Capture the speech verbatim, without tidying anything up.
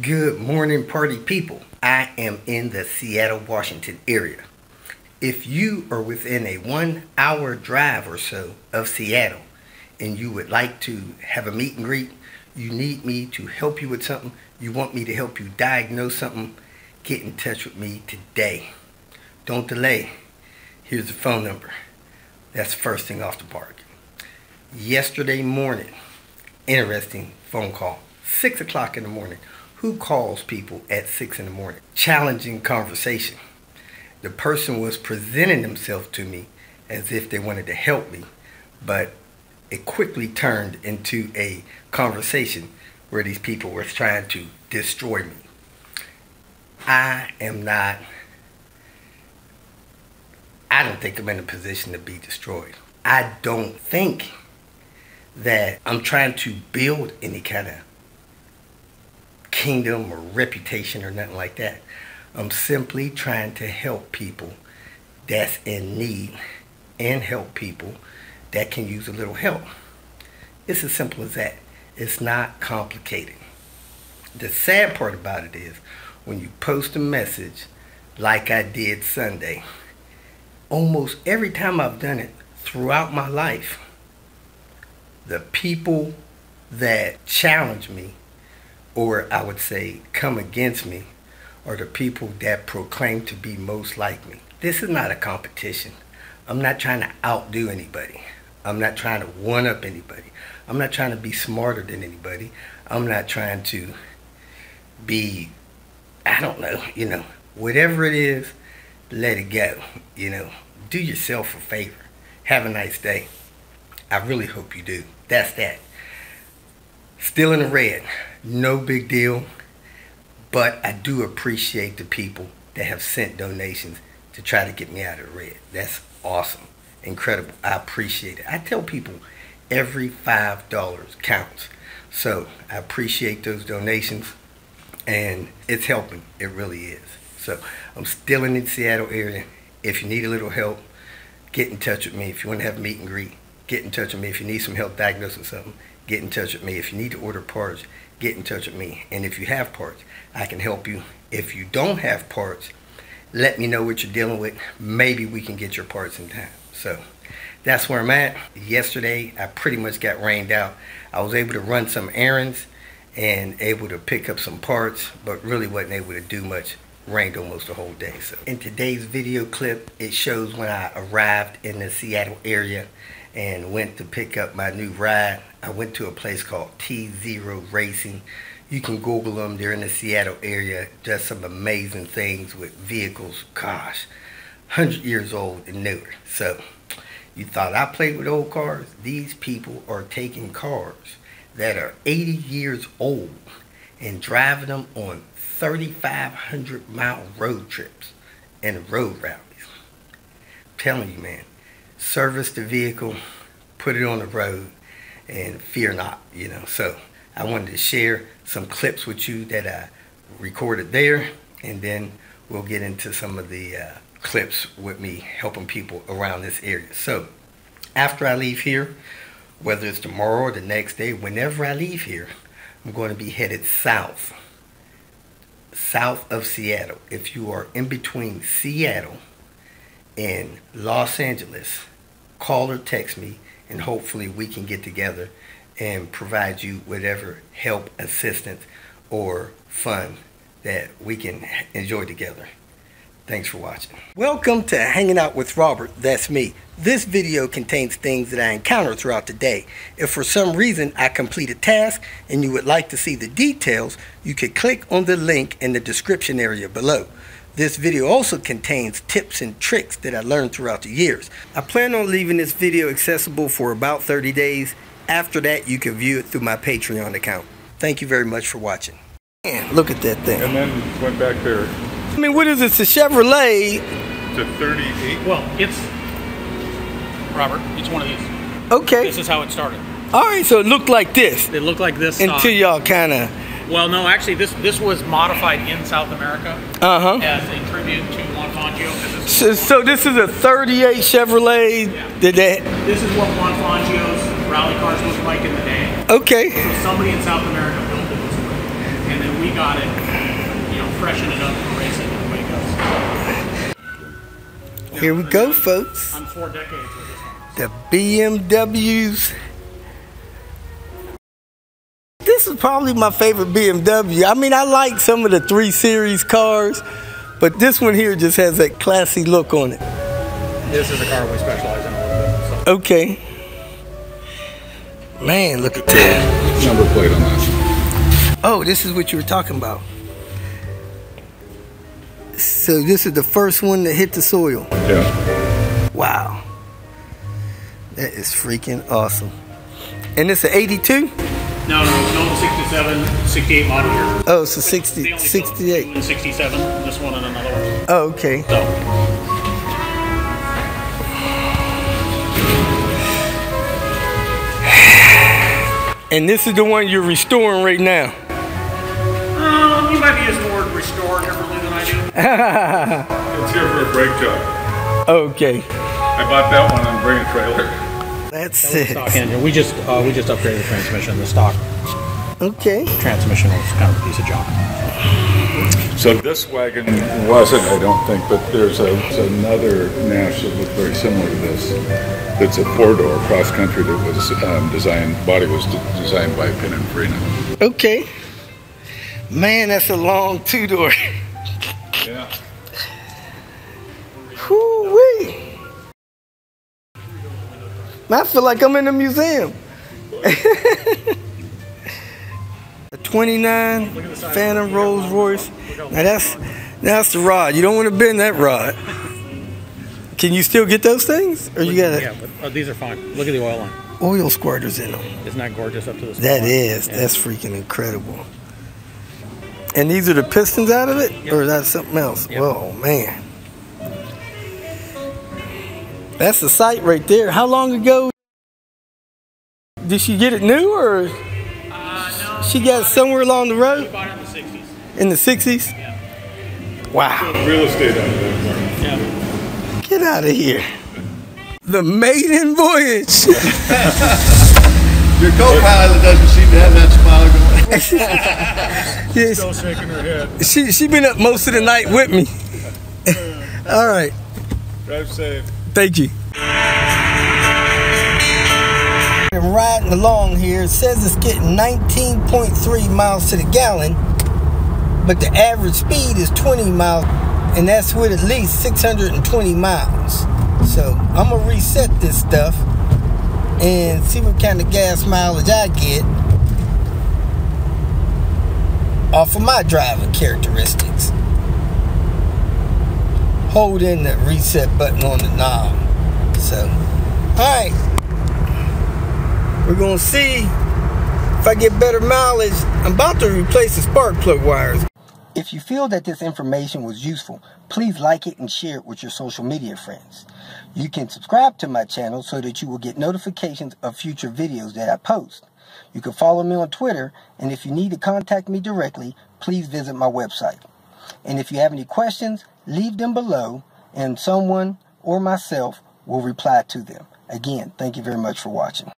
Good morning, party people. I am in the Seattle, Washington area. If you are within a one hour drive or so of Seattle and you would like to have a meet and greet, you need me to help you with something, you want me to help you diagnose something, get in touch with me today. Don't delay. Here's the phone number. That's first thing off the park. Yesterday morning, interesting phone call, six o'clock in the morning. Who calls people at six in the morning? Challenging conversation. The person was presenting themselves to me as if they wanted to help me, but it quickly turned into a conversation where these people were trying to destroy me. I am not, I don't think I'm in a position to be destroyed. I don't think that I'm trying to build any kind of kingdom or reputation or nothing like that. I'm simply trying to help people that's in need and help people that can use a little help. It's as simple as that. It's not complicated. The sad part about it is when you post a message like I did Sunday, almost every time I've done it throughout my life, the people that challenge me, or I would say come against me, are the people that proclaim to be most like me. This is not a competition. I'm not trying to outdo anybody. I'm not trying to one-up anybody. I'm not trying to be smarter than anybody. I'm not trying to be, I don't know, you know, whatever it is, let it go. You know, do yourself a favor. Have a nice day. I really hope you do. That's that. Still in the red. No big deal, but I do appreciate the people that have sent donations to try to get me out of the red. That's awesome, incredible. I appreciate it. I tell people every five dollars counts, so I appreciate those donations, and it's helping. It really is. So I'm still in the Seattle area. If you need a little help, get in touch with me. If you want to have a meet and greet, get in touch with me. If you need some help diagnosing something, get in touch with me. If you need to order parts, get in touch with me. And if you have parts, I can help you. If you don't have parts, let me know what you're dealing with. Maybe we can get your parts in time. So that's where I'm at. Yesterday, I pretty much got rained out. I was able to run some errands and able to pick up some parts, but really wasn't able to do much. Rained almost the whole day. So in today's video clip, it shows when I arrived in the Seattle area and went to pick up my new ride. I went to a place called T-Zero Racing. You can Google them. They're in the Seattle area. Just some amazing things with vehicles. Gosh, one hundred years old and newer. So you thought I played with old cars? These people are taking cars that are eighty years old and driving them on thirty-five hundred mile road trips and road rallies. I'm telling you, man. Service the vehicle, put it on the road, and fear not, you know. So I wanted to share some clips with you that I recorded there, and then we'll get into some of the uh, clips with me helping people around this area. So after I leave here, whether it's tomorrow or the next day, whenever I leave here, I'm going to be headed south, south of Seattle. If you are in between Seattle and Los Angeles, call or text me, and hopefully we can get together and provide you whatever help, assistance, or fun that we can enjoy together. Thanks for watching. Welcome to Hanging Out with Robert. That's me. This video contains things that I encountered throughout the day. If for some reason I complete a task and you would like to see the details, you could click on the link in the description area below. This video also contains tips and tricks that I learned throughout the years. I plan on leaving this video accessible for about thirty days. After that, you can view it through my Patreon account. Thank you very much for watching. Man, look at that thing. And then went back there. I mean, what is this? It's a Chevrolet. It's a thirty-eight. Well, it's, Robert, it's one of these. Okay. This is how it started. All right, so it looked like this. It looked like this stock. Until y'all kind of... Well, no, actually, this this was modified in South America uh-huh. as a tribute to Juan Fangio. This so, so this is a thirty-eight Chevrolet. Yeah. Did that? This is what Juan Fangio's rally cars looked like in the day. Okay. So somebody in South America built it this way. and then we got it, you know, freshen it up for racing and wake up. So, here we go, folks. I'm four decades with this one. The B M Ws. This is probably my favorite B M W. I mean, I like some of the three series cars, but this one here just has that classy look on it. This is a car we specialize in a little bit. So. Okay. Man, look at that. Number plate on that. Oh, this is what you were talking about. So this is the first one that hit the soil. Yeah. Wow. That is freaking awesome. And it's an eighty-two? No, no, no, sixty-seven, sixty-eight model year. Oh, so sixty, sixty-eight. And sixty-seven, this one and another one. Oh, okay. So. And this is the one you're restoring right now? Um, you might be using the word restore differently than I do. It's here for a brake job. Okay. I bought that one on bring a trailer. That's that it. Stock engine. We just uh, we just upgraded the transmission. The stock. Okay. Uh, transmission was kind of a piece of junk. So this wagon wasn't, I don't think, but there's, a, there's another Nash that looked very similar to this. That's a four-door cross-country that was um, designed. Body was de designed by Pininfarina. Okay. Man, that's a long two-door. Yeah. Whoo-wee. I feel like I'm in a museum. A twenty-nine Phantom Rolls Royce. Now that's, that's the rod. You don't want to bend that rod. Can you still get those things? Or you gotta, yeah, but, oh, these are fine. Look at the oil on. Oil squirters in them. Isn't that gorgeous up to the spot? That is. Yeah. That's freaking incredible. And these are the pistons out of it? Yep. Or is that something else? Yep. Whoa, man. That's the site right there. How long ago did she get it new, or uh, no, she got it somewhere along the road? She bought it in the sixties. In the sixties? Yeah. Wow. Real estate out of there. Yeah. Get out of here. The maiden voyage. Your co-pilot doesn't seem to have that smile going. She's still shaking her head. She she been up most of the night with me. All right. Drive safe. Thank you. And riding along here, it says it's getting nineteen point three miles to the gallon, but the average speed is twenty miles, and that's with at least six hundred twenty miles. So I'm gonna reset this stuff and see what kind of gas mileage I get off of my driving characteristics. Hold in that reset button on the knob. So, alright. We're going to see if I get better mileage. I'm about to replace the spark plug wires. If you feel that this information was useful, please like it and share it with your social media friends. You can subscribe to my channel so that you will get notifications of future videos that I post. You can follow me on Twitter, and if you need to contact me directly, please visit my website. And if you have any questions, leave them below, and someone or myself will reply to them. Again, thank you very much for watching.